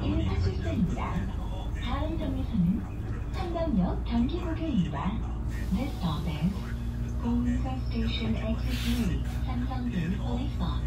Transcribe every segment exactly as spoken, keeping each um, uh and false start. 이, 일. 다음 정류소는 청담역 경기고교입니다. This stop is Gyeongsa Station Exit 삼, 삼성동 Police Box.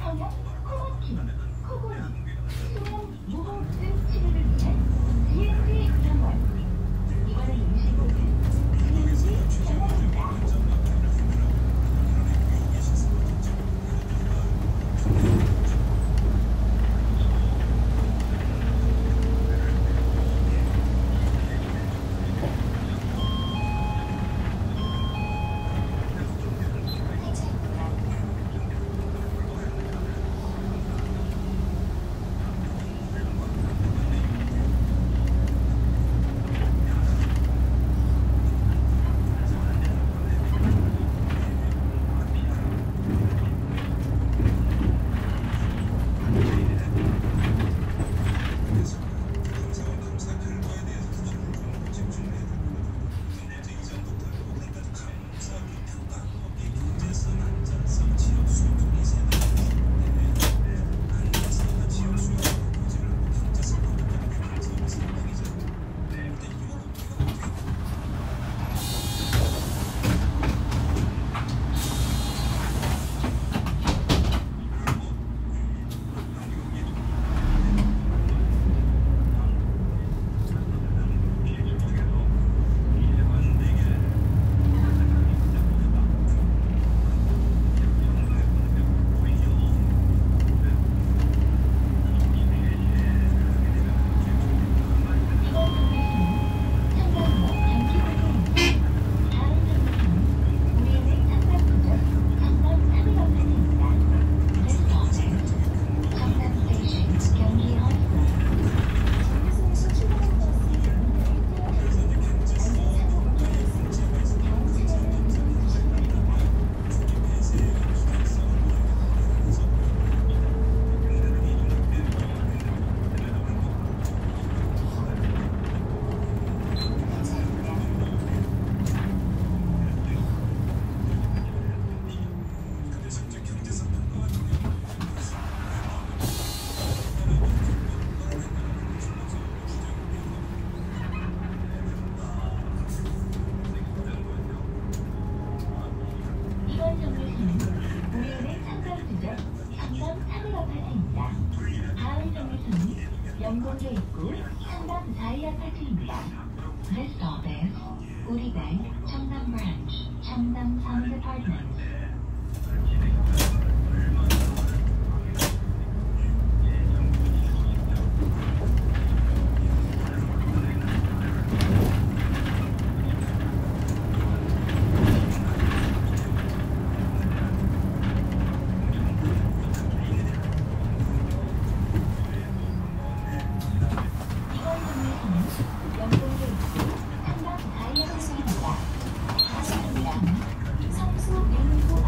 성형, 코어킹, 코골이, 수면, 무호흡증 치료를 위해 지엔지 병원. 이번에 임신고는 지엔지 병원입니다. This office, 우리은행 청담 branch, 청담 Town Department. 영동대교 청담자이아파트입니다. 가시동이랑 성수, 냉구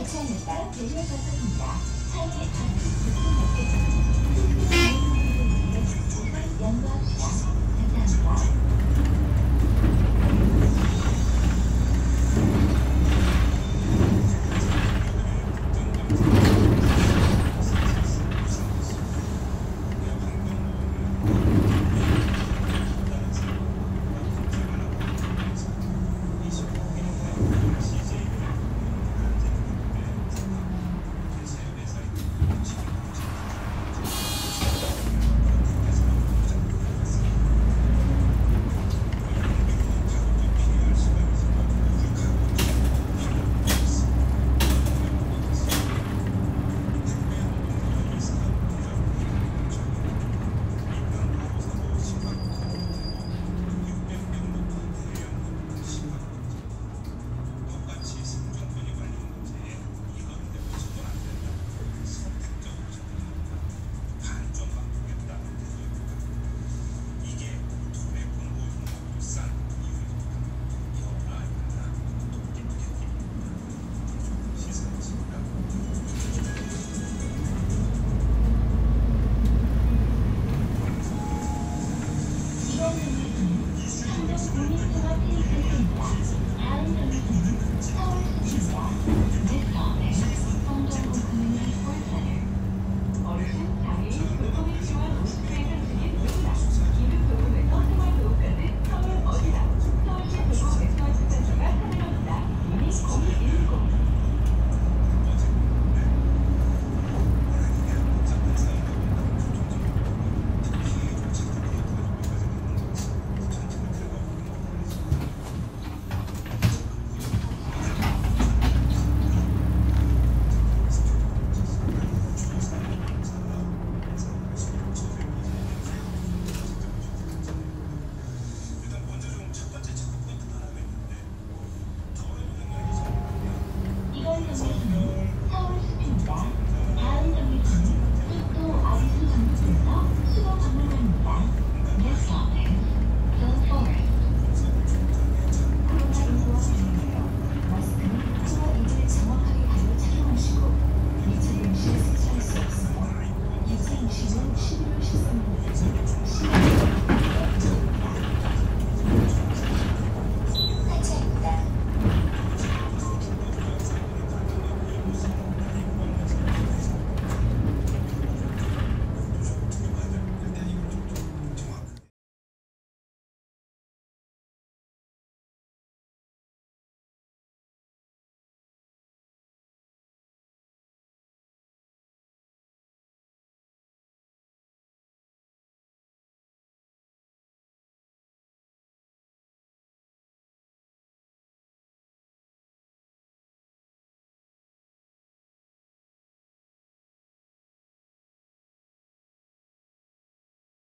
이 차는 딱 내려가서입니다. 차에 타는 교통학교입니다.